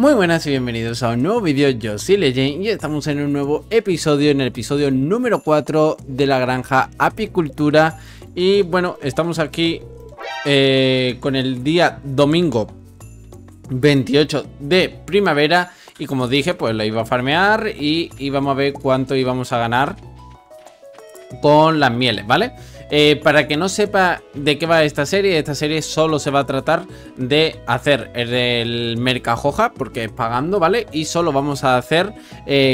Muy buenas y bienvenidos a un nuevo vídeo, yo soy Leyends y estamos en un nuevo episodio, en el episodio número 4 de la granja Apicultura. Y bueno, estamos aquí con el día domingo 28 de primavera y como dije, pues la iba a farmear y íbamos a ver cuánto íbamos a ganar con las mieles, ¿vale? Para que no sepa de qué va esta serie solo se va a tratar de hacer el Mercajoja, porque es pagando, ¿vale? Y solo vamos a hacer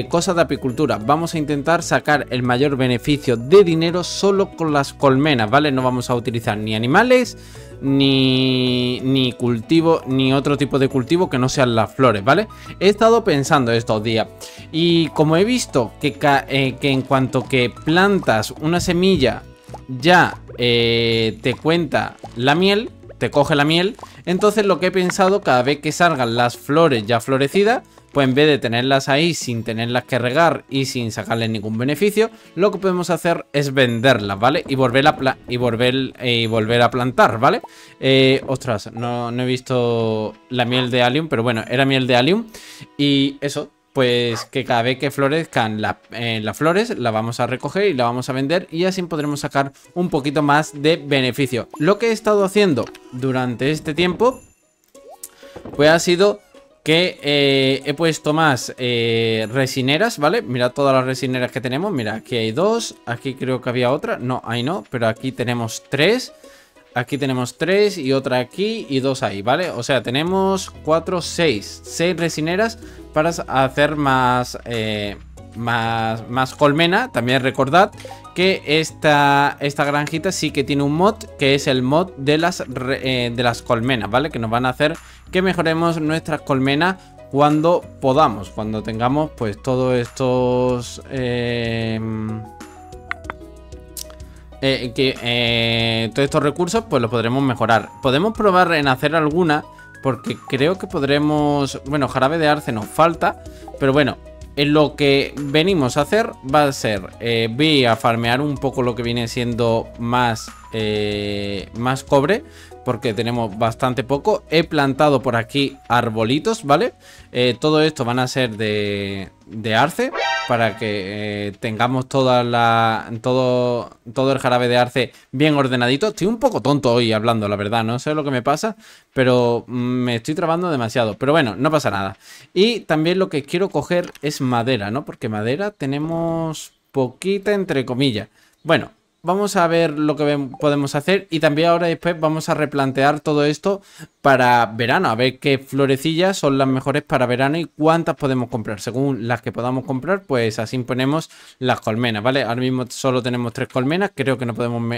cosas de apicultura. Vamos a intentar sacar el mayor beneficio de dinero solo con las colmenas, ¿vale? No vamos a utilizar ni animales, ni cultivo, ni otro tipo de cultivo que no sean las flores, ¿vale? He estado pensando estos días y como he visto que en cuanto que plantas una semilla ya te cuenta la miel, te coge la miel. Entonces lo que he pensado, cada vez que salgan las flores ya florecidas, pues en vez de tenerlas ahí sin tenerlas que regar y sin sacarles ningún beneficio, lo que podemos hacer es venderlas, ¿vale? Y volver a plantar, ¿vale? Ostras, no he visto la miel de Allium, pero bueno, era miel de Allium. Y eso, pues que cada vez que florezcan las flores, la vamos a recoger y la vamos a vender y así podremos sacar un poquito más de beneficio. Lo que he estado haciendo durante este tiempo, pues ha sido que he puesto más resineras, ¿vale? Mirad todas las resineras que tenemos, mira, aquí hay dos, aquí creo que había otra, no, ahí no, pero aquí tenemos tres. Aquí tenemos tres y otra aquí y dos ahí, ¿vale? O sea, tenemos seis resineras para hacer más colmena. También recordad que esta granjita sí que tiene un mod, que es el mod de las colmenas, ¿vale? Que nos van a hacer que mejoremos nuestras colmenas cuando podamos, cuando tengamos pues todos estos... todos estos recursos pues los podremos mejorar. Podemos probar en hacer alguna, porque creo que podremos... Bueno, jarabe de arce nos falta, pero bueno, en lo que venimos a hacer va a ser voy a farmear un poco lo que viene siendo más cobre, porque tenemos bastante poco. He plantado por aquí arbolitos, ¿vale? Todo esto van a ser de arce, para que tengamos todo el jarabe de arce bien ordenadito. Estoy un poco tonto hoy hablando, la verdad, no sé lo que me pasa, pero me estoy trabando demasiado. Pero bueno, no pasa nada. Y también lo que quiero coger es madera, ¿no? Porque madera tenemos poquita, entre comillas. Bueno, vamos a ver lo que podemos hacer y también ahora después vamos a replantear todo esto para verano, a ver qué florecillas son las mejores para verano y cuántas podemos comprar. Según las que podamos comprar, pues así ponemos las colmenas, ¿vale? Ahora mismo solo tenemos tres colmenas, creo que no podemos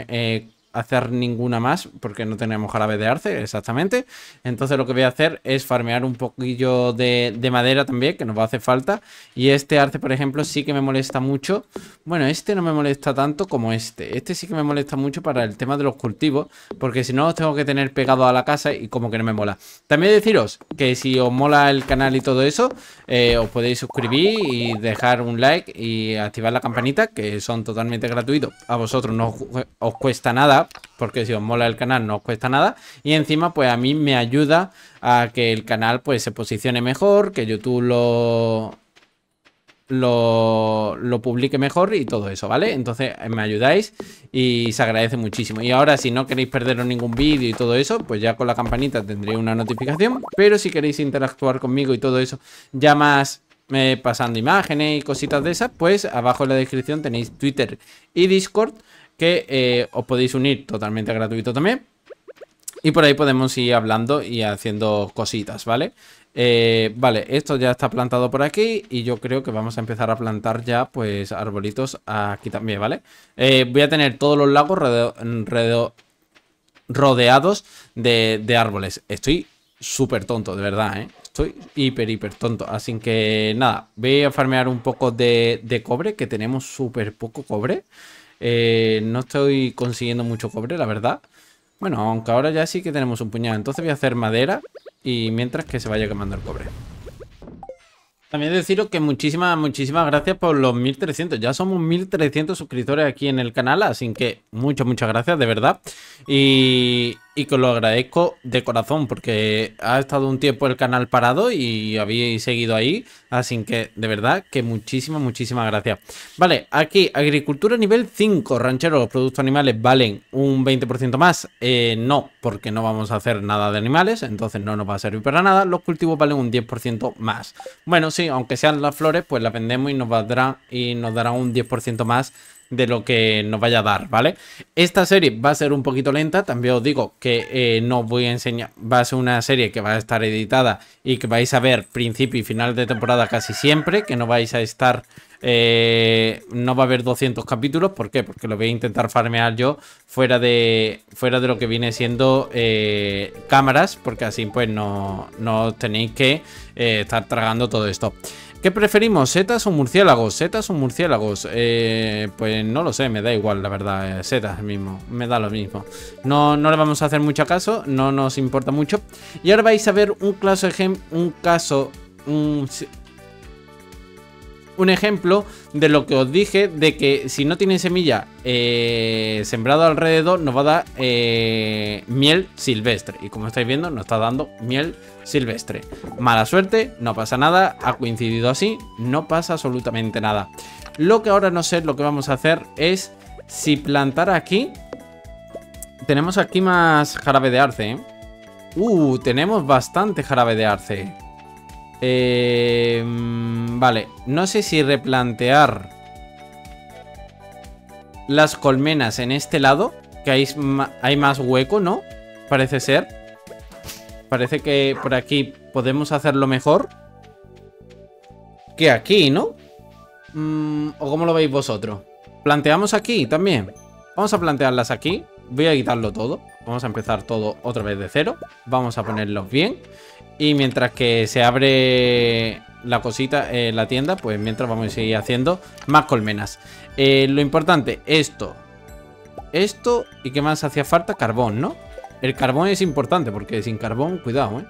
hacer ninguna más porque no tenemos jarabe de arce, exactamente. Entonces lo que voy a hacer es farmear un poquillo de madera también, que nos va a hacer falta. Y este arce, por ejemplo, sí que me molesta mucho. Bueno, este no me molesta tanto como este. Este sí que me molesta mucho para el tema de los cultivos, porque si no los tengo que tener pegado a la casa y como que no me mola. También deciros que si os mola el canal y todo eso, os podéis suscribir y dejar un like y activar la campanita, que son totalmente gratuitos. A vosotros no os cuesta nada, porque si os mola el canal no os cuesta nada y encima pues a mí me ayuda a que el canal pues se posicione mejor, que YouTube lo publique mejor y todo eso, ¿vale? Entonces me ayudáis y se agradece muchísimo. Y ahora, si no queréis perderos ningún vídeo y todo eso, pues ya con la campanita tendré una notificación, pero si queréis interactuar conmigo y todo eso, ya más pasando imágenes y cositas de esas, pues abajo en la descripción tenéis Twitter y Discord, que os podéis unir totalmente gratuito también. Y por ahí podemos ir hablando y haciendo cositas, ¿vale? Vale, esto ya está plantado por aquí y yo creo que vamos a empezar a plantar ya pues arbolitos aquí también, ¿vale? Voy a tener todos los lagos rodeados de árboles. Estoy súper tonto, de verdad, ¿eh? Estoy hiper tonto. Así que nada, voy a farmear un poco de cobre, que tenemos súper poco cobre. No estoy consiguiendo mucho cobre, la verdad. Bueno, aunque ahora ya sí que tenemos un puñado. Entonces voy a hacer madera y mientras que se vaya quemando el cobre. También deciros que muchísimas gracias por los 1300. Ya somos 1300 suscriptores aquí en el canal, así que muchas gracias, de verdad. y que os lo agradezco de corazón, porque ha estado un tiempo el canal parado y habéis seguido ahí, así que de verdad que muchísimas gracias. Vale, aquí agricultura nivel 5, rancheros, los productos animales valen un 20% más, no, porque no vamos a hacer nada de animales, entonces no nos va a servir para nada. Los cultivos valen un 10% más, bueno sí, aunque sean las flores pues las vendemos y nos dará un 10% más de lo que nos vaya a dar, ¿vale? Esta serie va a ser un poquito lenta, también os digo que no os voy a enseñar, va a ser una serie que va a estar editada y que vais a ver principio y final de temporada casi siempre, que no vais a estar, no va a haber 200 capítulos, ¿por qué? Porque lo voy a intentar farmear yo fuera de lo que viene siendo cámaras, porque así pues no tenéis que estar tragando todo esto. ¿Qué preferimos? ¿Setas o murciélagos? ¿Setas o murciélagos? Pues no lo sé, me da igual, la verdad. Setas mismo, me da lo mismo. No le vamos a hacer mucho caso, no nos importa mucho. Y ahora vais a ver un ejemplo de lo que os dije, de que si no tiene semilla sembrado alrededor, nos va a dar miel silvestre. Y como estáis viendo, nos está dando miel silvestre. Mala suerte, no pasa nada, ha coincidido así, no pasa absolutamente nada. Lo que ahora no sé, lo que vamos a hacer es, si plantar aquí, tenemos aquí más jarabe de arce, ¿eh? Tenemos bastante jarabe de arce. Vale, no sé si replantear las colmenas en este lado, que hay más hueco, ¿no? Parece ser. Parece que por aquí podemos hacerlo mejor que aquí, ¿no? ¿O cómo lo veis vosotros? Planteamos aquí también. Vamos a plantearlas aquí. Voy a quitarlo todo. Vamos a empezar todo otra vez de cero. Vamos a ponerlos bien. Y mientras que se abre la cosita, la tienda, pues mientras vamos a seguir haciendo más colmenas. Lo importante, esto y qué más hacía falta, carbón, ¿no? El carbón es importante porque sin carbón, cuidado, ¿eh?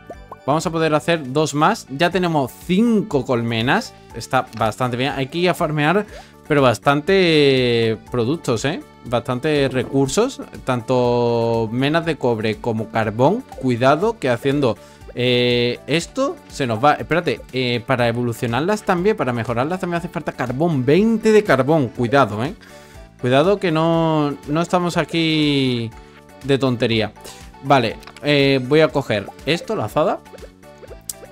Vamos a poder hacer dos más. Ya tenemos 5 colmenas. Está bastante bien. Hay que ir a farmear, pero bastante productos, ¿eh? Bastante recursos. Tanto menas de cobre como carbón. Cuidado que haciendo... esto se nos va. Espérate, para evolucionarlas también, para mejorarlas también hace falta carbón. 20 de carbón, cuidado, cuidado que no estamos aquí de tontería. Vale, voy a coger esto, la azada.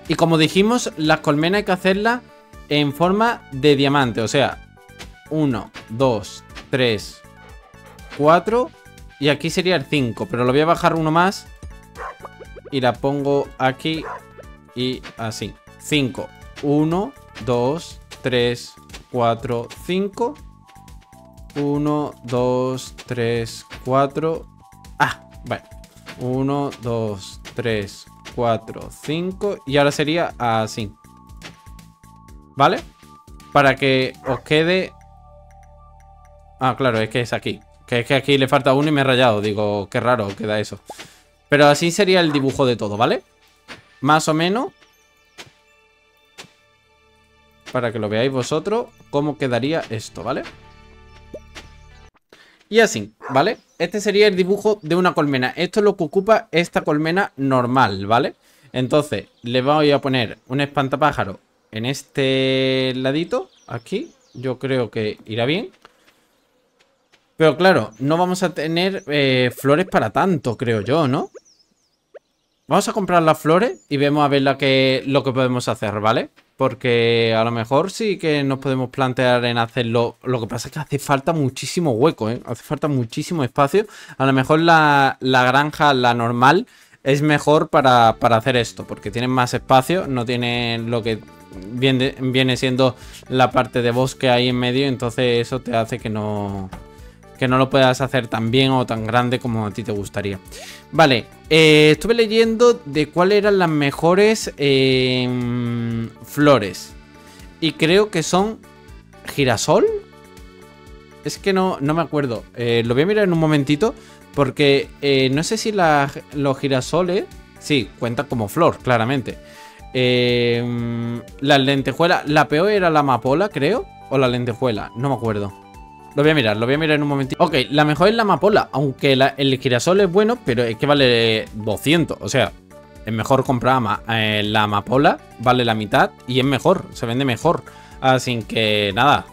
Y como dijimos, las colmenas hay que hacerlas en forma de diamante. O sea, 1, 2, 3, 4. Y aquí sería el 5, pero lo voy a bajar uno más y la pongo aquí y así. 5. 1, 2, 3, 4, 5. 1, 2, 3, 4. Ah, vale. 1, 2, 3, 4, 5. Y ahora sería así. ¿Vale? Para que os quede... Ah, claro, es que es aquí. Que es que aquí le falta uno y me he rayado. Digo, qué raro queda eso. Pero así sería el dibujo de todo, ¿vale? Más o menos. Para que lo veáis vosotros cómo quedaría esto, ¿vale? Y así, ¿vale? Este sería el dibujo de una colmena. Esto es lo que ocupa esta colmena normal, ¿vale? Entonces, le voy a poner un espantapájaro en este ladito, aquí. Yo creo que irá bien. Pero claro, no vamos a tener flores para tanto, creo yo, ¿no? Vamos a comprar las flores y vemos a ver lo que podemos hacer, ¿vale? Porque a lo mejor sí que nos podemos plantear en hacerlo. Lo que pasa es que hace falta muchísimo hueco, ¿eh? Hace falta muchísimo espacio. A lo mejor la granja, la normal, es mejor para hacer esto. Porque tienen más espacio, no tienen lo que... viene siendo la parte de bosque ahí en medio. Entonces eso te hace que no lo puedas hacer tan bien o tan grande como a ti te gustaría. Vale, estuve leyendo de cuáles eran las mejores flores. Y creo que son girasol. Es que no me acuerdo. Lo voy a mirar en un momentito. Porque no sé si los girasoles... Sí, cuentan como flor, claramente. Las lentejuelas... La peor era la amapola, creo. O la lentejuela, no me acuerdo. Lo voy a mirar en un momentito. Ok, la mejor es la amapola, aunque el girasol es bueno, pero es que vale 200. O sea, es mejor comprar la amapola, vale la mitad y es mejor, se vende mejor. Así que nada,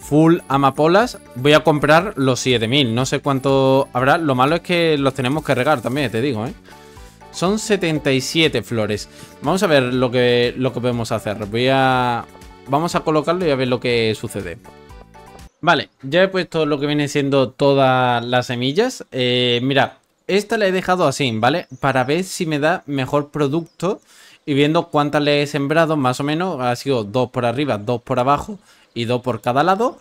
full amapolas. Voy a comprar los 7000, no sé cuánto habrá. Lo malo es que los tenemos que regar también, te digo, ¿eh? Son 77 flores. Vamos a ver lo que podemos hacer. Vamos a colocarlo y a ver lo que sucede. Vale, ya he puesto lo que viene siendo todas las semillas. Mira, esta la he dejado así, ¿vale? Para ver si me da mejor producto. Y viendo cuántas le he sembrado, más o menos. Ha sido 2 por arriba, 2 por abajo y 2 por cada lado.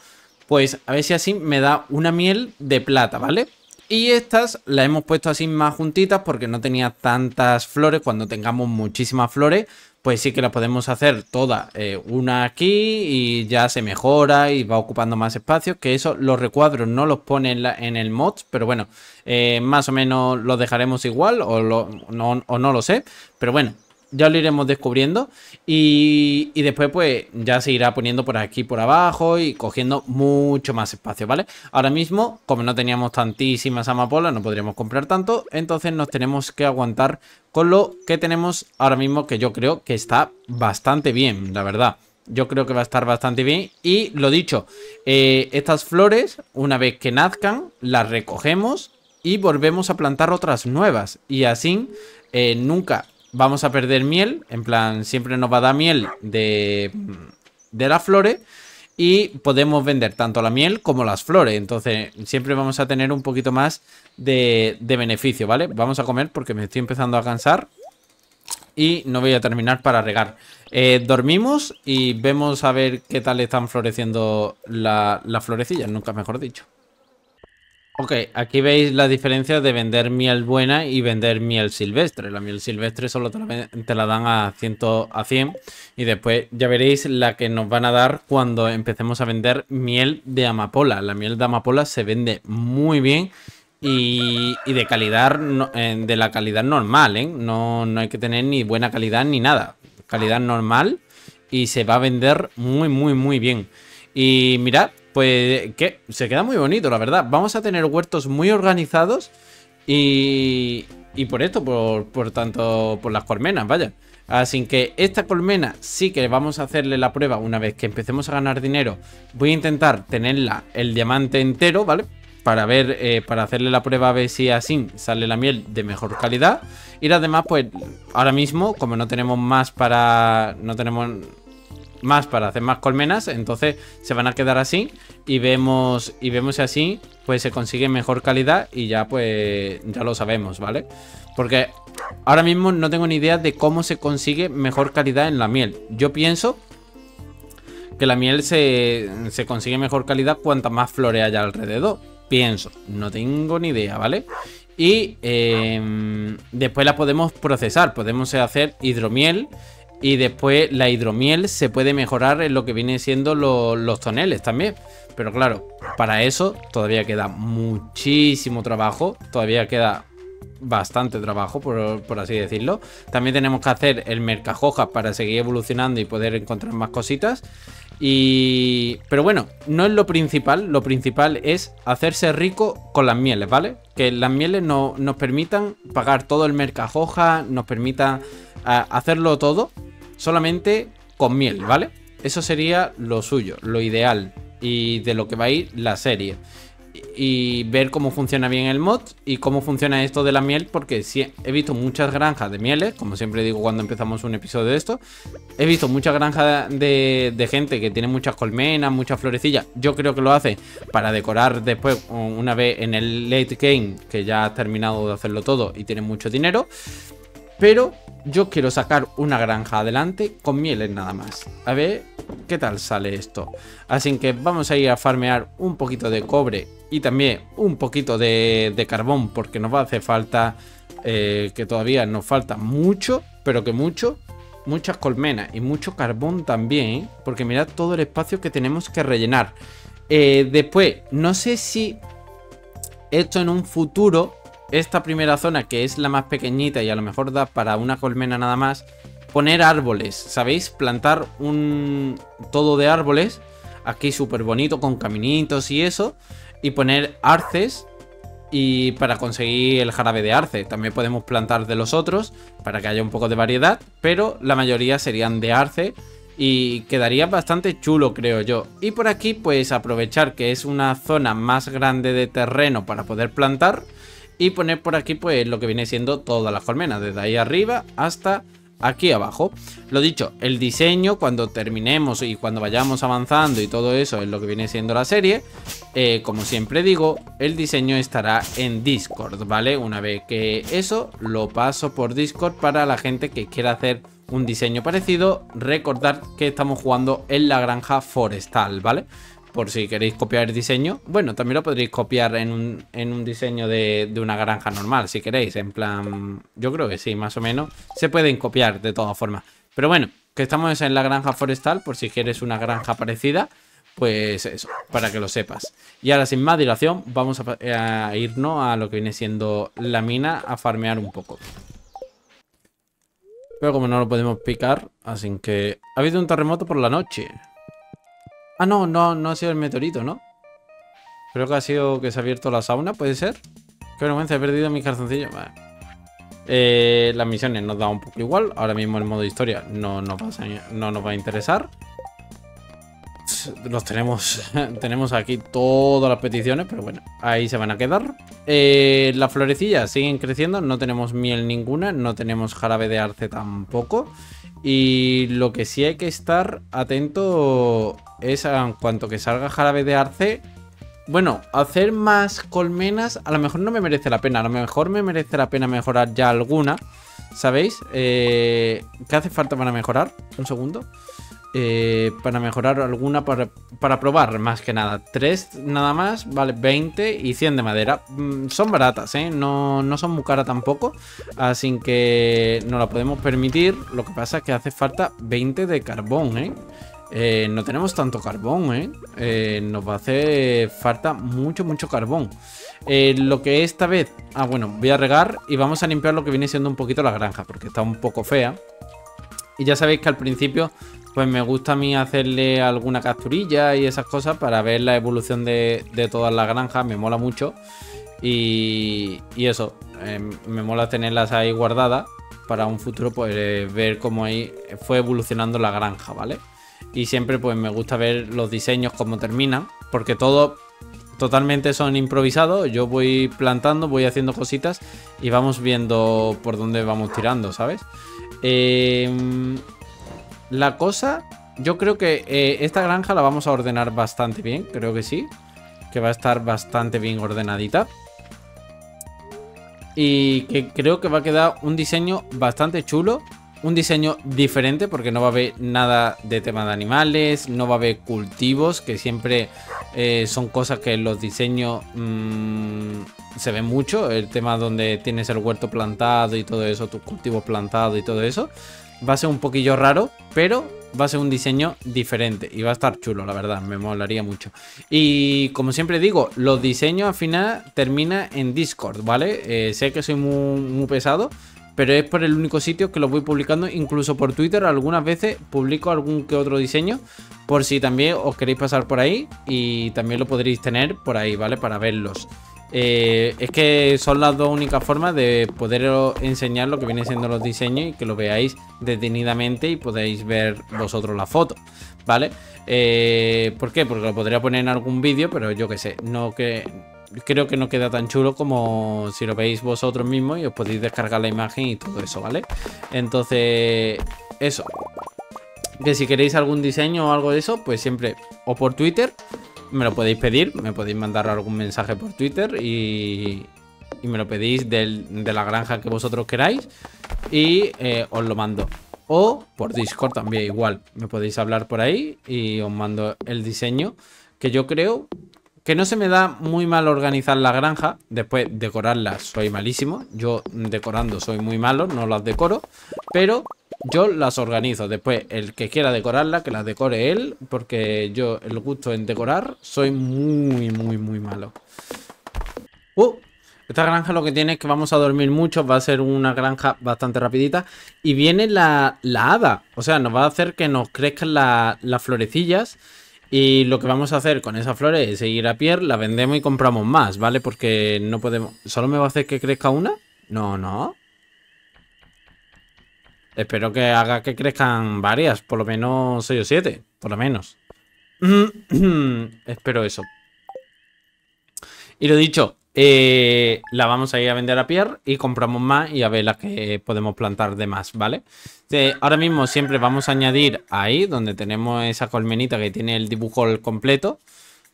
Pues a ver si así me da una miel de plata, ¿vale? Y estas las hemos puesto así más juntitas porque no tenía tantas flores. Cuando tengamos muchísimas flores, pues sí que las podemos hacer todas una aquí y ya se mejora y va ocupando más espacio. Que eso, los recuadros no los pone en el mod, pero bueno, más o menos los dejaremos igual o no lo sé. Pero bueno, ya lo iremos descubriendo y después pues ya se irá poniendo por aquí, por abajo y cogiendo mucho más espacio, ¿vale? Ahora mismo, como no teníamos tantísimas amapolas, no podríamos comprar tanto, entonces nos tenemos que aguantar con lo que tenemos ahora mismo, que yo creo que está bastante bien, la verdad. Yo creo que va a estar bastante bien y lo dicho, estas flores, una vez que nazcan, las recogemos y volvemos a plantar otras nuevas y así nunca vamos a perder miel, en plan, siempre nos va a dar miel de las flores y podemos vender tanto la miel como las flores. Entonces siempre vamos a tener un poquito más de beneficio, ¿vale? Vamos a comer porque me estoy empezando a cansar y no voy a terminar para regar. Dormimos y vemos a ver qué tal están floreciendo las florecillas, nunca mejor dicho. Ok, aquí veis la diferencia de vender miel buena y vender miel silvestre. La miel silvestre solo te la dan a 100 y después ya veréis la que nos van a dar cuando empecemos a vender miel de amapola. La miel de amapola se vende muy bien y de calidad, de la calidad normal, ¿eh? No hay que tener ni buena calidad ni nada. Calidad normal y se va a vender muy, muy, muy bien. Y mirad, pues que se queda muy bonito, la verdad. Vamos a tener huertos muy organizados y por esto, por tanto, por las colmenas, vaya. Así que esta colmena sí que vamos a hacerle la prueba una vez que empecemos a ganar dinero. Voy a intentar tenerla el diamante entero, ¿vale? Para ver, para hacerle la prueba a ver si así sale la miel de mejor calidad. Y las demás, pues ahora mismo, como no tenemos más para... no tenemos... más para hacer más colmenas, entonces se van a quedar así y vemos si así pues se consigue mejor calidad y ya pues ya lo sabemos, ¿vale? Porque ahora mismo no tengo ni idea de cómo se consigue mejor calidad en la miel. Yo pienso que la miel se consigue mejor calidad cuanta más flores haya alrededor. Pienso, no tengo ni idea, ¿vale? Y después la podemos procesar, podemos hacer hidromiel. Y después la hidromiel se puede mejorar en lo que viene siendo los toneles también. Pero claro, para eso todavía queda muchísimo trabajo. Todavía queda bastante trabajo, por así decirlo. También tenemos que hacer el Mercajoja para seguir evolucionando y poder encontrar más cositas. Pero bueno, no es lo principal. Lo principal es hacerse rico con las mieles, ¿vale? Que las mieles nos permitan pagar todo el Mercajoja, nos permitan hacerlo todo solamente con miel, ¿vale? Eso sería lo suyo, lo ideal y de lo que va a ir la serie. Y ver cómo funciona bien el mod y cómo funciona esto de la miel, porque sí, he visto muchas granjas de mieles, como siempre digo cuando empezamos un episodio de esto. He visto muchas granjas de gente que tiene muchas colmenas, muchas florecillas. Yo creo que lo hace para decorar después, una vez en el late game, que ya has terminado de hacerlo todo y tiene mucho dinero. Pero yo quiero sacar una granja adelante con mieles nada más. A ver qué tal sale esto. Así que vamos a ir a farmear un poquito de cobre y también un poquito de carbón, porque nos va a hacer falta, que todavía nos falta mucho, pero que mucho, muchas colmenas y mucho carbón también, ¿eh? Porque mirad todo el espacio que tenemos que rellenar. Después, no sé si esto en un futuro... esta primera zona, que es la más pequeñita y a lo mejor da para una colmena nada más, poner árboles, ¿sabéis? Plantar todo de árboles. aquí súper bonito con caminitos y eso, y poner arces y para conseguir el jarabe de arce. También podemos plantar de los otros para que haya un poco de variedad, pero la mayoría serían de arce y quedaría bastante chulo, creo yo. Y por aquí pues aprovechar que es una zona más grande de terreno para poder plantar y poner por aquí pues lo que viene siendo todas las colmenas, desde ahí arriba hasta aquí abajo. Lo dicho, el diseño cuando terminemos y cuando vayamos avanzando y todo eso es lo que viene siendo la serie. Como siempre digo, el diseño estará en Discord, ¿vale? Una vez que eso lo paso por Discord para la gente que quiera hacer un diseño parecido. Recordad que estamos jugando en la granja forestal, ¿vale? Por si queréis copiar el diseño. Bueno, también lo podréis copiar en un diseño de una granja normal, si queréis. En plan, yo creo que sí, más o menos. Se pueden copiar de todas formas. Pero bueno, que estamos en la granja forestal, por si quieres una granja parecida. Pues eso, para que lo sepas. Y ahora, sin más dilación, vamos a irnos a lo que viene siendo la mina a farmear un poco. Pero como no lo podemos picar, así que... Ha habido un terremoto por la noche. Ah, no ha sido el meteorito, ¿no? Creo que ha sido que se ha abierto la sauna, ¿puede ser? Qué vergüenza, he perdido mis calzoncillos. Vale. Las misiones nos da un poco igual. Ahora mismo el modo historia no nos va a interesar. Los tenemos aquí todas las peticiones, pero bueno, ahí se van a quedar. Las florecillas siguen creciendo, no tenemos miel ninguna, no tenemos jarabe de arce tampoco. Y lo que sí hay que estar atento es a, en cuanto que salga jarabe de arce, bueno, hacer más colmenas a lo mejor no me merece la pena, a lo mejor me merece la pena mejorar ya alguna, ¿sabéis? ¿Qué hace falta para mejorar? Un segundo. Para mejorar alguna, para probar más que nada. 3 nada más, vale, 20 y 100 de madera. Son baratas, no son muy caras tampoco, así que no la podemos permitir. Lo que pasa es que hace falta 20 de carbón, no tenemos tanto carbón, nos va a hacer falta mucho carbón. Lo que esta vez, bueno, voy a regar y vamos a limpiar lo que viene siendo un poquito la granja, porque está un poco fea. Y ya sabéis que al principio pues me gusta a mí hacerle alguna capturilla y esas cosas para ver la evolución de todas las granjas. Me mola mucho. Y eso, me mola tenerlas ahí guardadas para un futuro, pues ver cómo ahí fue evolucionando la granja, ¿vale? Y siempre pues me gusta ver los diseños, cómo terminan, porque todo totalmente son improvisados. Yo voy plantando, voy haciendo cositas y vamos viendo por dónde vamos tirando, ¿sabes? La cosa, yo creo que esta granja la vamos a ordenar bastante bien, creo que sí, que va a estar bastante bien ordenadita y que creo que va a quedar un diseño bastante chulo, un diseño diferente, porque no va a haber nada de tema de animales, no va a haber cultivos, que siempre son cosas que en los diseños se ve mucho, el tema donde tienes el huerto plantado y todo eso, tus cultivos plantados y todo eso. Va a ser un poquillo raro, pero va a ser un diseño diferente y va a estar chulo, la verdad, me molaría mucho. Y como siempre digo, los diseños al final terminan en Discord, ¿vale? Sé que soy muy pesado, pero es por el único sitio que lo voy publicando. Incluso por Twitter algunas veces publico algún que otro diseño, por si también os queréis pasar por ahí y también lo podréis tener por ahí, ¿vale? Para verlos. Es que son las dos únicas formas de poderos enseñar lo que vienen siendo los diseños y que lo veáis detenidamente y podáis ver vosotros la foto, ¿vale? ¿Por qué? Porque lo podría poner en algún vídeo, pero yo qué sé, creo que no queda tan chulo como si lo veis vosotros mismos y os podéis descargar la imagen y todo eso, ¿vale? Entonces, eso, que si queréis algún diseño o algo de eso, pues siempre o por Twitter me lo podéis pedir, me podéis mandar algún mensaje por Twitter y me lo pedís de la granja que vosotros queráis y os lo mando. O por Discord también igual, me podéis hablar por ahí y os mando el diseño, que yo creo que no se me da muy mal organizar la granja. Después decorarla soy malísimo, yo decorando soy muy malo, no las decoro, pero... yo las organizo. Después el que quiera decorarla, que la decore él, porque yo el gusto en decorar soy muy malo. Esta granja lo que tiene es que vamos a dormir mucho, va a ser una granja bastante rapidita. Y viene la hada, o sea, nos va a hacer que nos crezcan las florecillas Y lo que vamos a hacer con esas flores es seguir a Pierre, la vendemos y compramos más, ¿vale? Porque no podemos... ¿Solo me va a hacer que crezca una? No, no. Espero que haga que crezcan varias, por lo menos 6 o 7, por lo menos. Espero eso. Y lo dicho, la vamos a ir a vender a Pierre y compramos más y a ver las que podemos plantar de más, ¿vale? Ahora mismo siempre vamos a añadir ahí, donde tenemos esa colmenita que tiene el dibujo completo.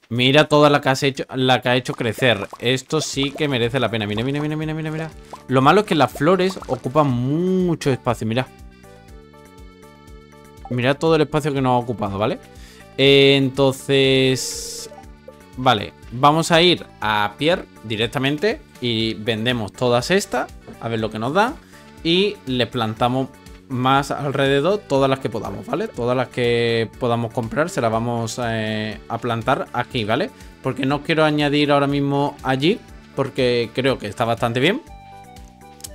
Mira toda la que ha hecho crecer. Esto sí que merece la pena. Mira, mira, mira, mira, mira, mira. Lo malo es que las flores ocupan mucho espacio, mira. Mira todo el espacio que nos ha ocupado, ¿vale? Entonces... Vale, vamos a ir a Pierre directamente y vendemos todas estas, a ver lo que nos dan, y le plantamos más alrededor todas las que podamos, ¿vale? Todas las que podamos comprar se las vamos a plantar aquí, ¿vale? Porque no quiero añadir ahora mismo allí, porque creo que está bastante bien.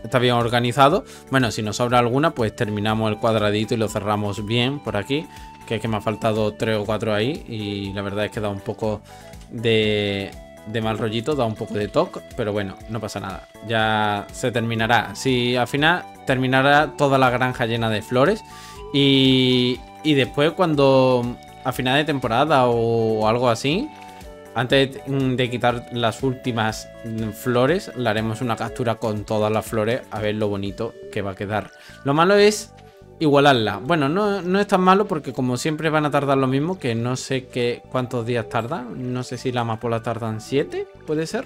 Está bien organizado. Bueno, si nos sobra alguna, pues terminamos el cuadradito y lo cerramos bien por aquí. Que es que me ha faltado 3 o 4 ahí y la verdad es que da un poco... De mal rollito, da un poco de toque, pero bueno, no pasa nada, ya se terminará. Si al final terminará toda la granja llena de flores y después cuando a final de temporada o algo así, antes de quitar las últimas flores, le haremos una captura con todas las flores a ver lo bonito que va a quedar. Lo malo es igualarla. Bueno, no es tan malo porque como siempre van a tardar lo mismo, que no sé cuántos días tardan. No sé si la amapola tardan 7, puede ser.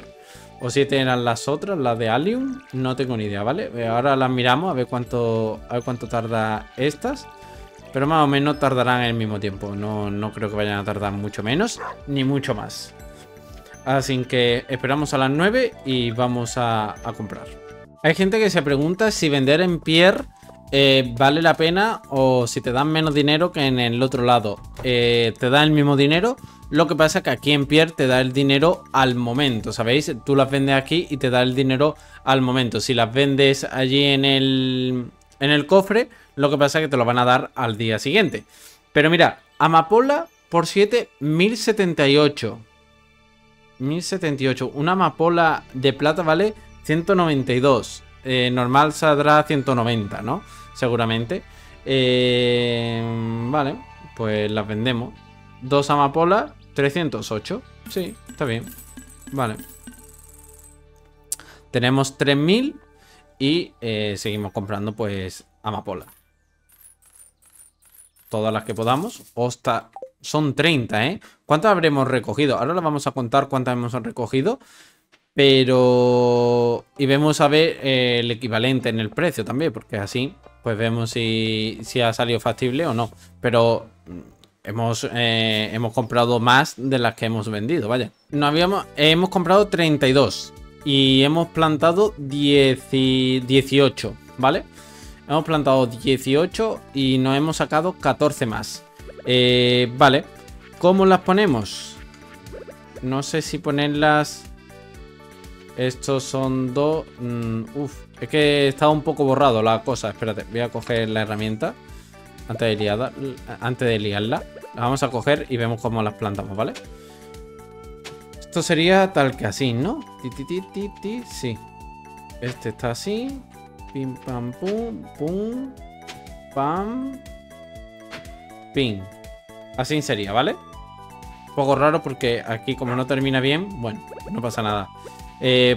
O 7 eran las otras, las de Allium. No tengo ni idea, ¿vale? Ahora las miramos a ver cuánto tarda estas. Pero más o menos tardarán el mismo tiempo. No creo que vayan a tardar mucho menos ni mucho más. Así que esperamos a las 9 y vamos a comprar. Hay gente que se pregunta si vender en Pierre vale la pena o si te dan menos dinero que en el otro lado. Te da el mismo dinero, lo que pasa que aquí en Pierre te da el dinero al momento, ¿sabéis? Tú las vendes aquí y te da el dinero al momento. Si las vendes allí en el cofre, lo que pasa que te lo van a dar al día siguiente. Pero mira, amapola por 7, 1078. 1078. Una amapola de plata vale 192. Normal saldrá 190, ¿no? Seguramente. Vale, pues las vendemos. 2 amapolas, 308. Sí, está bien. Vale. Tenemos 3000 y seguimos comprando, pues, amapola. Todas las que podamos. Hasta... Son 30, ¿eh? ¿Cuántas habremos recogido? Ahora las vamos a contar cuántas hemos recogido. Pero... Y vemos a ver el equivalente en el precio también, porque así pues vemos si ha salido factible o no. Pero hemos comprado más de las que hemos vendido, vaya. Hemos comprado 32 y hemos plantado 18, ¿vale? Hemos plantado 18 y nos hemos sacado 14 más. Vale, ¿cómo las ponemos? No sé si ponerlas... Estos son 2. Uf, es que está un poco borrado la cosa. Espérate, voy a coger la herramienta antes de liarla. La vamos a coger y vemos cómo las plantamos, ¿vale? Esto sería tal que así, ¿no? Sí. Este está así. Pim, pam, pum, pum, pam, pim. Así sería, ¿vale? Un poco raro porque aquí como no termina bien, bueno, no pasa nada.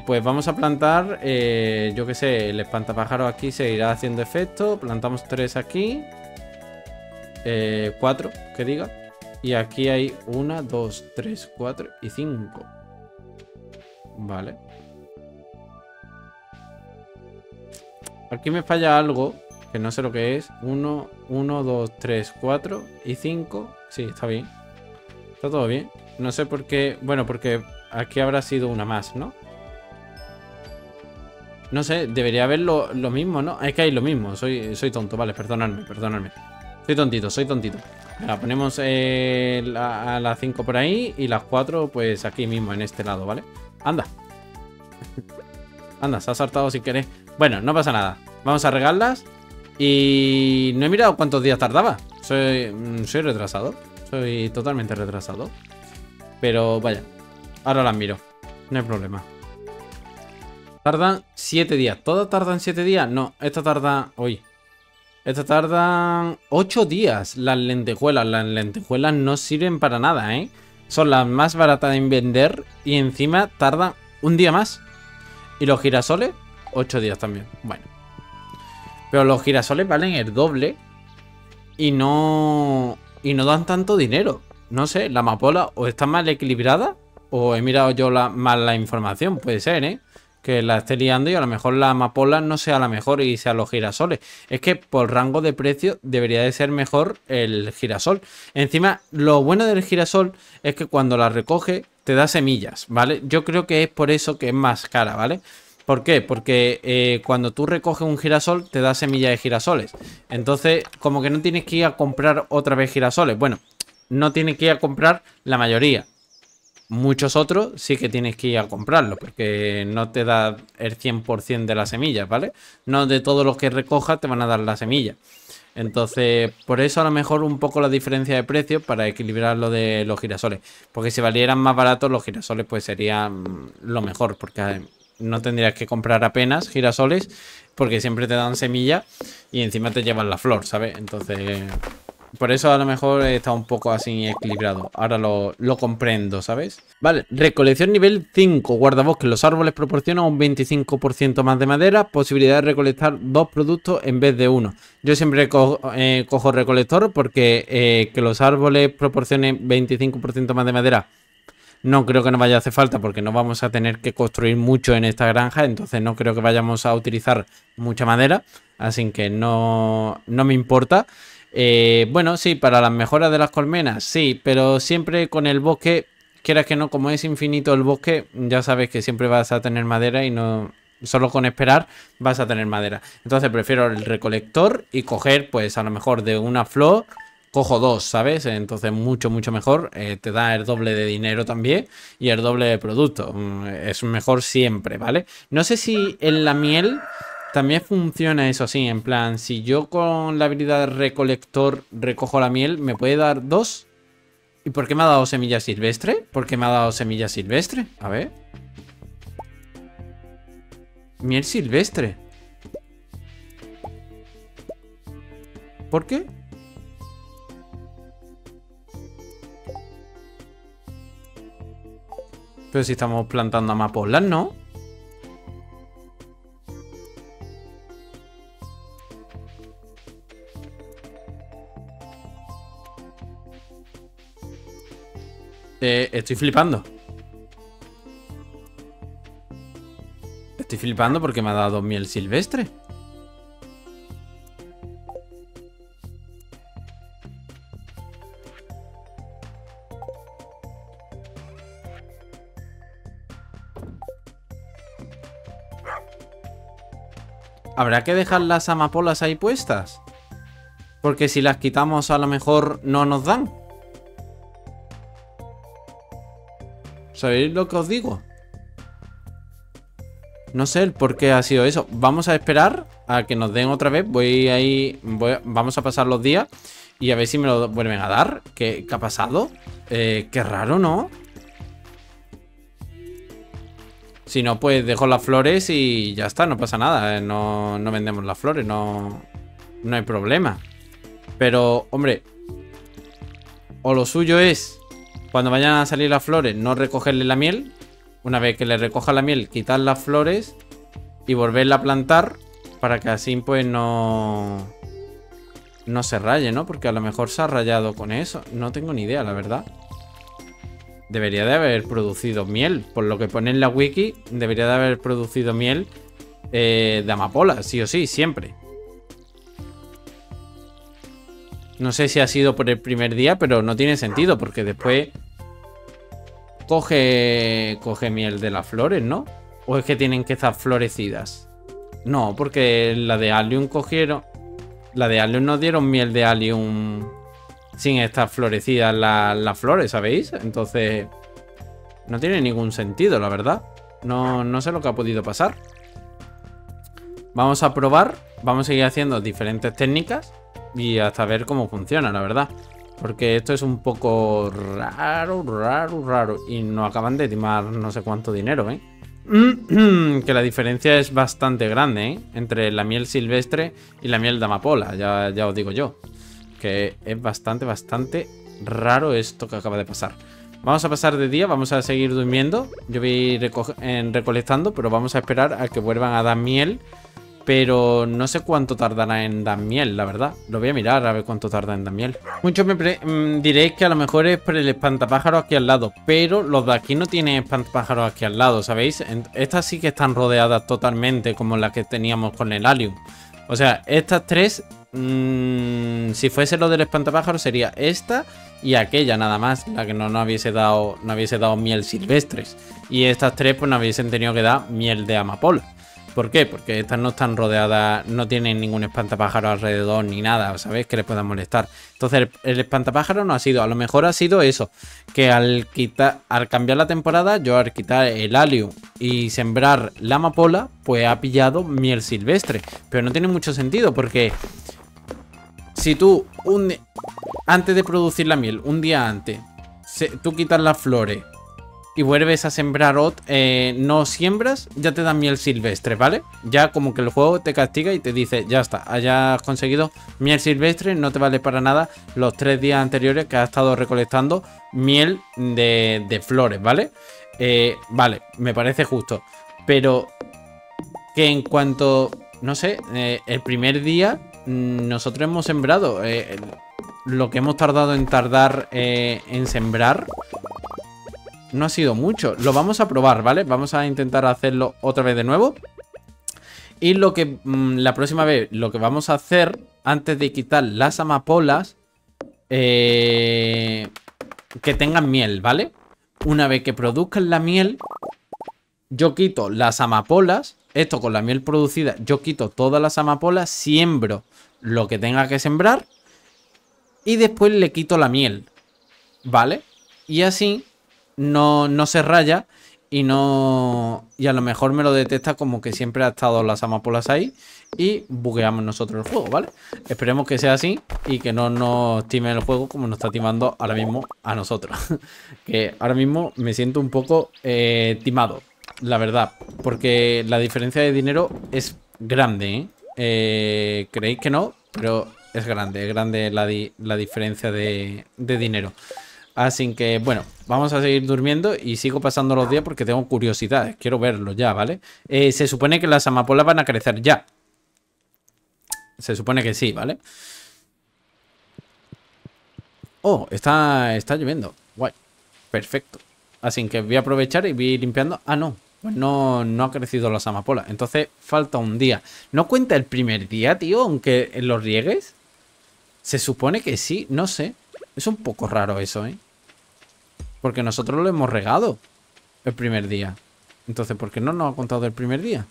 Pues vamos a plantar, yo que sé, el espantapájaros aquí seguirá haciendo efecto. Plantamos 3 aquí, 4, que diga. Y aquí hay 1, 2, 3, 4 y 5. Vale. Aquí me falla algo, que no sé lo que es. 1, 2, 3, 4 y 5. Sí, está bien. Está todo bien. No sé por qué, bueno, porque aquí habrá sido una más, ¿no? No sé, debería haber lo mismo, ¿no? Es que hay lo mismo, soy tonto, vale, perdonadme. Soy tontito. La ponemos a las 5 por ahí y las 4 pues aquí mismo, en este lado, ¿vale? Anda. Anda, se ha saltado sin querer. Bueno, no pasa nada. Vamos a regarlas y no he mirado cuántos días tardaba. Soy retrasado. Soy totalmente retrasado. Pero vaya, ahora las miro. No hay problema. Tardan 7 días. ¿Todas tardan 7 días? No, esta tarda... Hoy. Esta tardan 8 días. Las lentejuelas. Las lentejuelas no sirven para nada, ¿eh? Son las más baratas en vender y encima tardan un día más. Y los girasoles, 8 días también. Bueno. Pero los girasoles valen el doble y no dan tanto dinero. No sé, la amapola o está mal equilibrada o he mirado yo mal la información. Puede ser, ¿eh? Que la esté liando y a lo mejor la amapola no sea la mejor y sea los girasoles. Es que por rango de precio debería de ser mejor el girasol. Encima, lo bueno del girasol es que cuando la recoge te da semillas, ¿vale? Yo creo que es por eso que es más cara, ¿vale? ¿Por qué? Porque cuando tú recoges un girasol te da semillas de girasoles. Entonces, como que no tienes que ir a comprar otra vez girasoles. Bueno, no tienes que ir a comprar la mayoría. Muchos otros sí que tienes que ir a comprarlo, porque no te da el 100% de las semillas, ¿vale? No de todos los que recojas te van a dar la semilla. Entonces, por eso a lo mejor un poco la diferencia de precios para equilibrar lo de los girasoles. Porque si valieran más baratos los girasoles, pues sería lo mejor, porque no tendrías que comprar apenas girasoles, porque siempre te dan semilla y encima te llevan la flor, ¿sabes? Entonces... Por eso a lo mejor está un poco así equilibrado. Ahora lo comprendo, ¿sabes? Vale, recolección nivel 5. Guardabosques. Los árboles proporcionan un 25% más de madera. Posibilidad de recolectar 2 productos en vez de uno. Yo siempre cojo recolector porque que los árboles proporcionen 25% más de madera. No creo que nos vaya a hacer falta porque no vamos a tener que construir mucho en esta granja. Entonces no creo que vayamos a utilizar mucha madera. Así que no me importa. Bueno, sí, para las mejoras de las colmenas, sí, pero siempre con el bosque, quieras que no, como es infinito el bosque, ya sabes que siempre vas a tener madera y no solo con esperar vas a tener madera. Entonces prefiero el recolector y coger, pues a lo mejor de una flor, cojo 2, ¿sabes? Entonces mucho mejor, te da el doble de dinero también y el doble de producto, es mejor siempre, ¿vale? No sé si en la miel... También funciona eso así, en plan, si yo con la habilidad de recolector recojo la miel, ¿me puede dar 2? ¿Y por qué me ha dado semilla silvestre? ¿Por qué me ha dado semilla silvestre? A ver. Miel silvestre. ¿Por qué? Pero si estamos plantando amapolas, ¿no? Estoy flipando. Estoy flipando porque me ha dado miel silvestre. ¿Habrá que dejar las amapolas ahí puestas? Porque si las quitamos a lo mejor no nos dan. ¿Sabéis lo que os digo? No sé el por qué ha sido eso. Vamos a esperar a que nos den otra vez. Vamos a pasar los días y a ver si me lo vuelven a dar. ¿Qué ha pasado? Qué raro, ¿no? Si no, pues dejo las flores y ya está, no pasa nada. No vendemos las flores, no hay problema. Pero, hombre, o lo suyo es... Cuando vayan a salir las flores, no recogerle la miel. Una vez que le recoja la miel, quitar las flores y volverla a plantar para que así pues no se raye, ¿no? Porque a lo mejor se ha rayado con eso. No tengo ni idea, la verdad. Debería de haber producido miel. Por lo que pone en la wiki, debería de haber producido miel de amapola, sí o sí, siempre. No sé si ha sido por el primer día, pero no tiene sentido porque después... Coge miel de las flores, ¿no? ¿O es que tienen que estar florecidas? No, porque la de Allium cogieron... La de Allium no dieron miel de Allium sin estar florecidas las flores, ¿sabéis? Entonces... No tiene ningún sentido, la verdad. No sé lo que ha podido pasar. Vamos a probar. Vamos a seguir haciendo diferentes técnicas. y hasta ver cómo funciona, la verdad. Porque esto es un poco raro. Y nos acaban de timar no sé cuánto dinero, ¿eh? Que la diferencia es bastante grande, ¿eh? Entre la miel silvestre y la miel de amapola, ya os digo yo. Que es bastante raro esto que acaba de pasar. Vamos a pasar de día, vamos a seguir durmiendo. Yo voy a ir recolectando, pero vamos a esperar a que vuelvan a dar miel. Pero no sé cuánto tardará en dar miel, la verdad. Lo voy a mirar a ver cuánto tarda en dar miel. Muchos me diréis que a lo mejor es por el espantapájaros aquí al lado. Pero los de aquí no tienen espantapájaros aquí al lado, ¿sabéis? Estas sí que están rodeadas totalmente como las que teníamos con el Allium. O sea, estas tres, si fuese lo del espantapájaros sería esta y aquella nada más. La que no hubiese dado miel silvestres. Y estas tres pues no hubiesen tenido que dar miel de amapola. ¿Por qué? Porque estas no están rodeadas, no tienen ningún espantapájaro alrededor ni nada, ¿sabéis? Que les puedan molestar. Entonces el espantapájaro no ha sido, a lo mejor ha sido eso, que al cambiar la temporada, yo al quitar el Allium y sembrar la amapola, pues ha pillado miel silvestre. Pero no tiene mucho sentido porque si tú, antes de producir la miel, un día antes, tú quitas las flores y vuelves a sembrar, no siembras, ya te dan miel silvestre, ¿vale? Ya como que el juego te castiga y te dice, ya está, hayas conseguido miel silvestre, no te vale para nada los 3 días anteriores que has estado recolectando miel de flores, ¿vale? Vale, me parece justo, pero que en cuanto, no sé, el primer día nosotros hemos sembrado, lo que hemos tardado en sembrar, no ha sido mucho. Lo vamos a probar, ¿vale? Vamos a intentar hacerlo otra vez de nuevo. Y lo que la próxima vez, lo que vamos a hacer antes de quitar las amapolas, que tengan miel, ¿vale? Una vez que produzcan la miel, yo quito las amapolas. Esto con la miel producida, yo quito todas las amapolas, siembro lo que tenga que sembrar y después le quito la miel, ¿vale? Y así no se raya y no. Y a lo mejor me lo detecta como que siempre ha estado las amapolas ahí y bugueamos nosotros el juego, ¿vale? Esperemos que sea así y que no nos time el juego como nos está timando ahora mismo a nosotros. Que ahora mismo me siento un poco timado, la verdad, porque la diferencia de dinero es grande, ¿eh? ¿Creéis que no? Pero es grande la diferencia de dinero. Así que, bueno, vamos a seguir durmiendo y sigo pasando los días porque tengo curiosidades. Quiero verlo ya, ¿vale? Se supone que las amapolas van a crecer ya. Se supone que sí, ¿vale? Oh, está lloviendo. Guay. Perfecto. Así que voy a aprovechar y voy a ir limpiando. Ah, no. No ha crecido las amapolas. Entonces, falta un día. ¿No cuenta el primer día, tío? Aunque los riegues. Se supone que sí. No sé. Es un poco raro eso, ¿eh? Porque nosotros lo hemos regado el primer día. Entonces, ¿por qué no nos ha contado el primer día?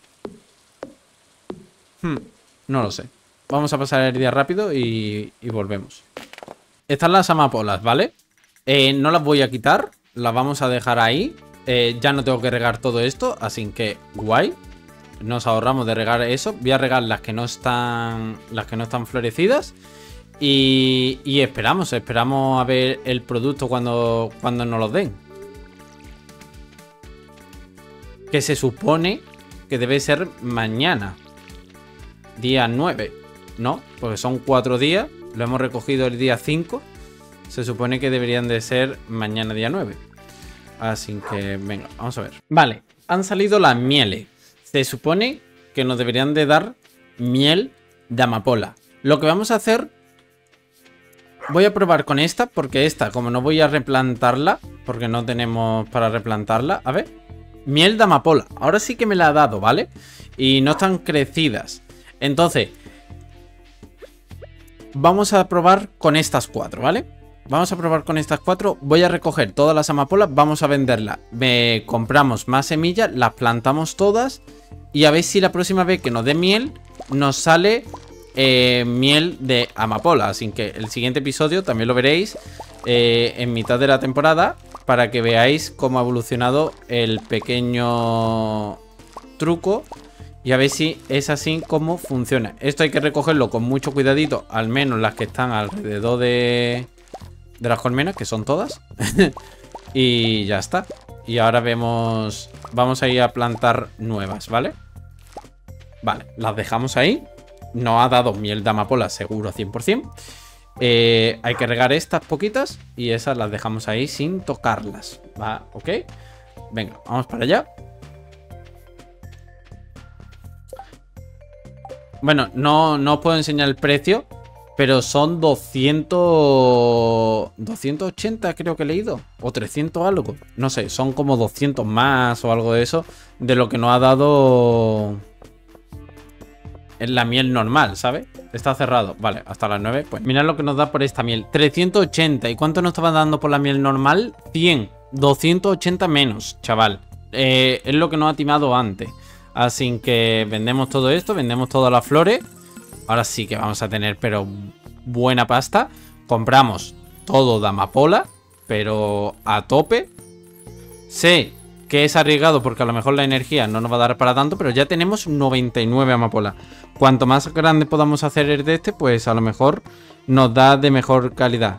No lo sé. Vamos a pasar el día rápido y volvemos. Están las amapolas, ¿vale? No las voy a quitar. Las vamos a dejar ahí. Ya no tengo que regar todo esto. Así que, guay. Nos ahorramos de regar eso. Voy a regar las que no están florecidas. Y esperamos a ver el producto cuando nos lo den. Que se supone que debe ser mañana. Día 9, ¿no? Porque son 4 días. Lo hemos recogido el día 5. Se supone que deberían de ser mañana día 9. Así que, venga, vamos a ver. Vale, han salido las mieles. Se supone que nos deberían de dar miel de amapola. Lo que vamos a hacer... Voy a probar con esta, porque esta, como no voy a replantarla, porque no tenemos para replantarla. A ver, miel de amapola. Ahora sí que me la ha dado, ¿vale? Y no están crecidas. Entonces, vamos a probar con estas 4, ¿vale? Vamos a probar con estas 4. Voy a recoger todas las amapolas, vamos a venderlas. Compramos más semillas, las plantamos todas. Y a ver si la próxima vez que nos dé miel, nos sale... miel de amapola. Así que el siguiente episodio también lo veréis en mitad de la temporada, para que veáis cómo ha evolucionado el pequeño truco Y a ver si es así como funciona. Esto hay que recogerlo con mucho cuidadito. Al menos las que están alrededor de las colmenas, que son todas. Y ya está. Y ahora vemos... Vamos a ir a plantar nuevas, ¿vale? Vale, las dejamos ahí. No ha dado miel de amapola, seguro, 100%. Hay que regar estas poquitas. Y esas las dejamos ahí sin tocarlas. ¿Va? ¿Ok? Venga, vamos para allá. Bueno, no os puedo enseñar el precio, pero son 200... 280 creo que he leído, o 300 algo. No sé, son como 200 más o algo de eso, de lo que nos ha dado en la miel normal, ¿sabes? Está cerrado, vale, hasta las 9. Pues mirad lo que nos da por esta miel, 380. ¿Y cuánto nos estaba dando por la miel normal? 100, 280 menos, chaval. Es lo que nos ha timado antes. Así que vendemos todo esto, vendemos todas las flores. Ahora sí que vamos a tener, pero buena pasta. Compramos todo de amapola, pero a tope. Sé que es arriesgado porque a lo mejor la energía no nos va a dar para tanto, pero ya tenemos 99 amapola. Cuanto más grande podamos hacer el de este, pues a lo mejor nos da de mejor calidad.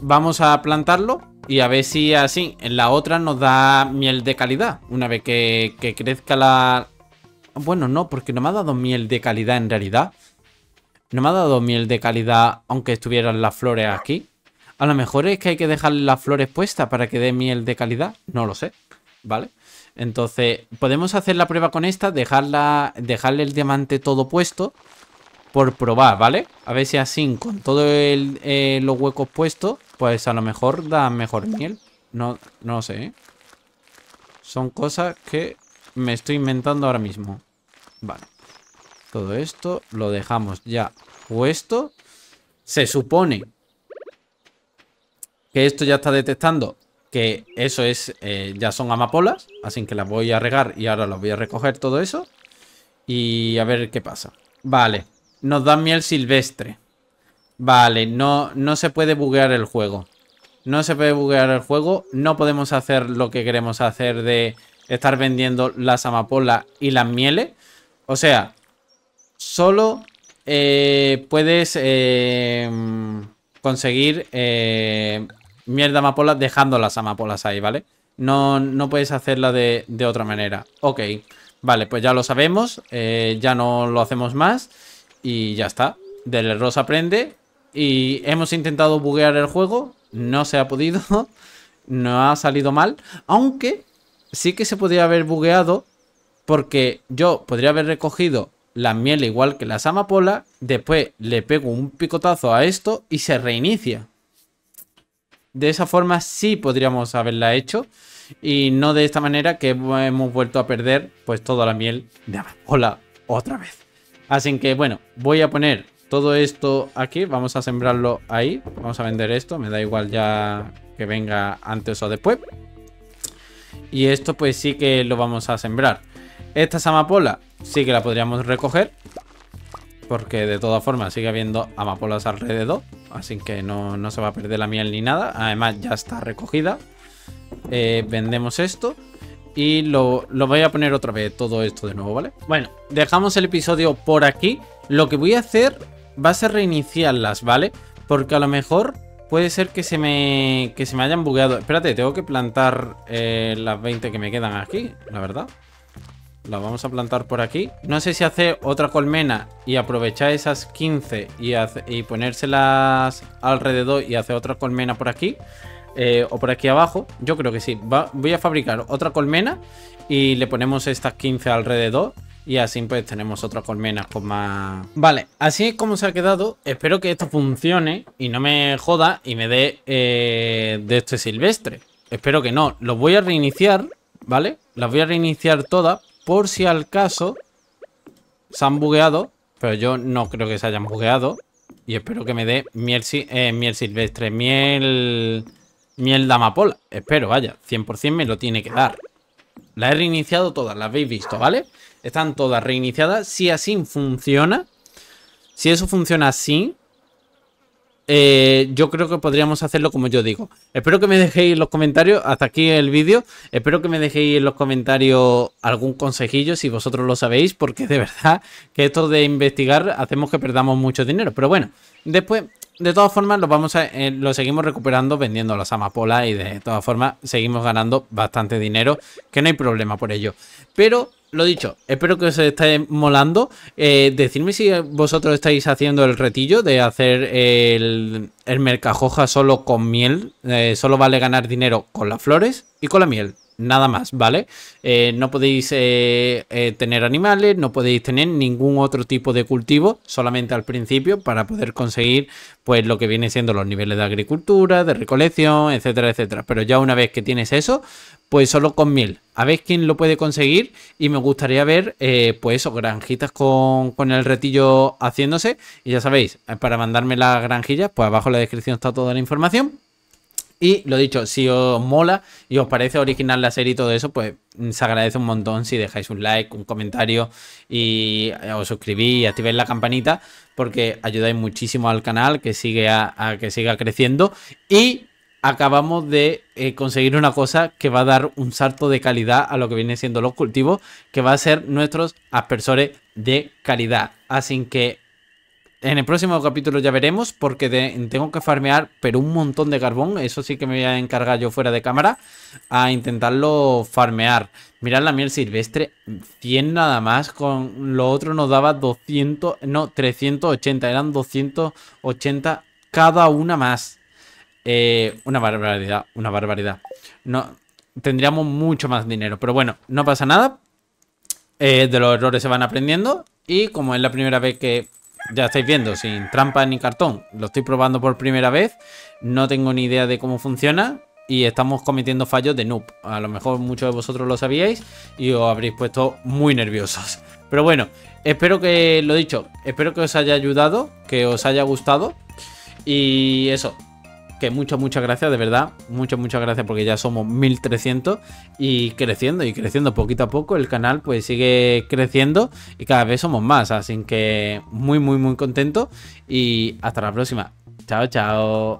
Vamos a plantarlo. Y a ver si así, en la otra nos da miel de calidad. Una vez que crezca la... Bueno, no, porque no me ha dado miel de calidad en realidad. No me ha dado miel de calidad aunque estuvieran las flores aquí. A lo mejor es que hay que dejar las flores puestas para que dé miel de calidad. No lo sé, ¿vale? Entonces, podemos hacer la prueba con esta, dejarle el diamante todo puesto por probar, ¿vale? A ver si así, con todos los huecos puestos, pues a lo mejor da mejor miel. No lo sé, ¿eh? Son cosas que me estoy inventando ahora mismo. Vale. Todo esto lo dejamos ya puesto. Se supone que esto ya está detectando que eso es... ya son amapolas. Así que las voy a regar y ahora las voy a recoger todo eso. Y a ver qué pasa. Vale. Nos da miel silvestre. Vale, no se puede buguear el juego. No se puede buguear el juego. No podemos hacer lo que queremos hacer de estar vendiendo las amapolas y las mieles. O sea, solo puedes conseguir miel de amapolas dejando las amapolas ahí, ¿vale? No puedes hacerla de otra manera. Ok, vale, pues ya lo sabemos. Ya no lo hacemos más. Y ya está, del error se aprende. Y hemos intentado buguear el juego, no se ha podido. No ha salido mal. Aunque sí que se podría haber bugueado, porque yo podría haber recogido la miel igual que las amapolas. Después le pego un picotazo a esto y se reinicia. De esa forma sí podríamos haberla hecho. Y no de esta manera que hemos vuelto a perder pues toda la miel de amapola otra vez. Así que bueno, voy a poner todo esto aquí, vamos a sembrarlo ahí, vamos a vender esto, me da igual ya que venga antes o después. Y esto pues sí que lo vamos a sembrar. Estas amapolas sí que la podríamos recoger, porque de todas formas sigue habiendo amapolas alrededor, así que no se va a perder la miel ni nada, además ya está recogida. Vendemos esto. Y lo voy a poner otra vez todo esto de nuevo, ¿vale? Bueno, dejamos el episodio por aquí. Lo que voy a hacer va a ser reiniciarlas, ¿vale? Porque a lo mejor puede ser que se me hayan bugueado. Espérate, tengo que plantar las 20 que me quedan aquí, la verdad. Las vamos a plantar por aquí. No sé si hacer otra colmena y aprovechar esas 15 y ponérselas alrededor y hacer otra colmena por aquí. O por aquí abajo, yo creo que sí. Voy a fabricar otra colmena y le ponemos estas 15 alrededor. Y así pues tenemos otra colmena con más... Vale, así es como se ha quedado. Espero que esto funcione y no me joda y me dé de este silvestre. Espero que no. Los voy a reiniciar, ¿vale? Las voy a reiniciar todas por si al caso se han bugueado. Pero yo no creo que se hayan bugueado. Y espero que me dé miel silvestre, miel de amapola, espero, vaya, 100% me lo tiene que dar. La he reiniciado todas, las habéis visto, ¿vale? Están todas reiniciadas. Si así funciona, si eso funciona así, yo creo que podríamos hacerlo como yo digo. Espero que me dejéis en los comentarios, hasta aquí el vídeo, espero que me dejéis en los comentarios algún consejillo si vosotros lo sabéis, porque de verdad que esto de investigar hacemos que perdamos mucho dinero. Pero bueno, después, de todas formas, lo seguimos recuperando vendiendo las amapolas y de todas formas seguimos ganando bastante dinero, que no hay problema por ello. Pero lo dicho, espero que os esté molando. Decidme si vosotros estáis haciendo el retillo de hacer el Mercajoja solo con miel. Solo vale ganar dinero con las flores y con la miel, nada más, ¿vale? No podéis tener animales, no podéis tener ningún otro tipo de cultivo, solamente al principio, para poder conseguir pues lo que viene siendo los niveles de agricultura, de recolección, etcétera, etcétera. Pero ya una vez que tienes eso, pues solo con miel. A ver quién lo puede conseguir, y me gustaría ver pues eso, granjitas con el retillo haciéndose. Y ya sabéis, para mandarme las granjillas, pues abajo en la descripción está toda la información. Y lo dicho, si os mola y os parece original la serie y todo eso, pues se agradece un montón si dejáis un like, un comentario y os suscribís y activéis la campanita, porque ayudáis muchísimo al canal que siga creciendo. Y acabamos de conseguir una cosa que va a dar un salto de calidad a lo que vienen siendo los cultivos, que va a ser nuestros aspersores de calidad. Así que en el próximo capítulo ya veremos, porque tengo que farmear, pero un montón de carbón. Eso sí que me voy a encargar yo fuera de cámara, a intentarlo farmear. Mirad la miel silvestre, 100 nada más. Con lo otro nos daba 200, no, 380. Eran 280 cada una más. Una barbaridad, una barbaridad. No, tendríamos mucho más dinero, pero bueno, no pasa nada. De los errores se van aprendiendo. Y como es la primera vez que... ya estáis viendo, sin trampa ni cartón, lo estoy probando por primera vez, no tengo ni idea de cómo funciona y estamos cometiendo fallos de noob. A lo mejor muchos de vosotros lo sabíais y os habréis puesto muy nerviosos. Pero bueno, espero que, lo dicho, espero que os haya ayudado, que os haya gustado. Y eso, que muchas, muchas gracias, de verdad, muchas, muchas gracias, porque ya somos 1300 y creciendo poquito a poco. El canal pues sigue creciendo y cada vez somos más, así que muy, muy, muy contento y hasta la próxima. Chao, chao.